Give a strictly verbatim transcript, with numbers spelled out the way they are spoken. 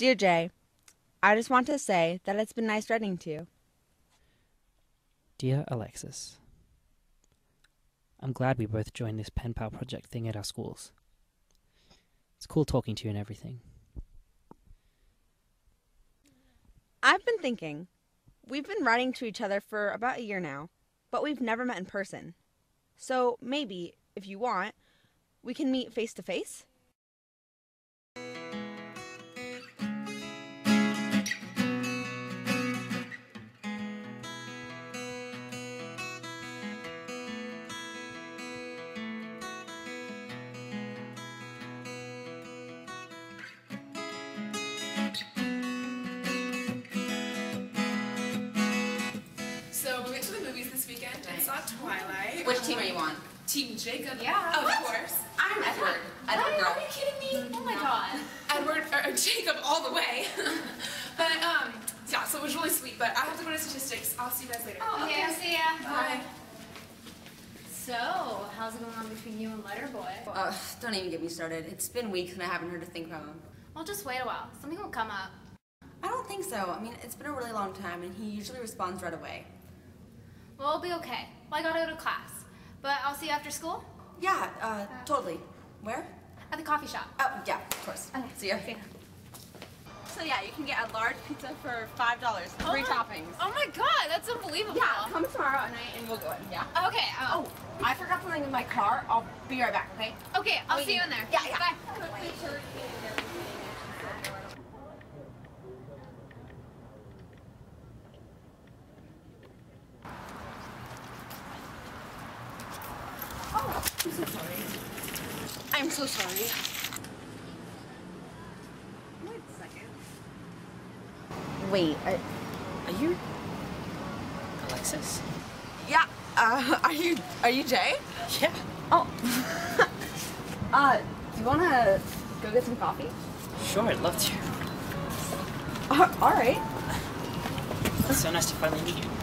Dear Jay, I just want to say that it's been nice writing to you. Dear Alexis, I'm glad we both joined this pen pal project thing at our schools. It's cool talking to you and everything. I've been thinking. We've been writing to each other for about a year now, but we've never met in person. So maybe, if you want, we can meet face to face? Twilight. Which team are you on? Team Jacob. Yeah. Of what? Course. I'm Edward. Edward, Edward girl. Are you kidding me? Oh my no. God. Edward, or Jacob all the way. But, um, yeah, so it was really sweet, but I have to go to statistics. I'll see you guys later. Oh, okay. Okay. See ya. Bye. Bye. So, how's it going on between you and Letterboy? Uh, don't even get me started. It's been weeks and I haven't heard a thing from him. Well, just wait a while. Something will come up. I don't think so. I mean, it's been a really long time and he usually responds right away. Well, it'll be okay. Well, I gotta go to class. But I'll see you after school? Yeah, uh, uh totally. Where? At the coffee shop. Oh, yeah, of course. Okay. See ya. See ya. So, yeah, you can get a large pizza for five dollars with oh three my, toppings. Oh my god, that's unbelievable. Yeah, come tomorrow night and we'll go in, yeah? Okay. Um, oh, I forgot something in my car. I'll be right back, okay? Okay, I'll Wait. see you in there. Yeah, yeah. Bye. Bye. I'm so sorry. I'm so sorry. Wait a second. Wait, are, are you Alexis? Yeah. Uh, are you are you Jay? Yeah. Oh. uh, do you wanna go get some coffee? Sure, I'd love to. Uh, all right. It's so nice to finally meet you.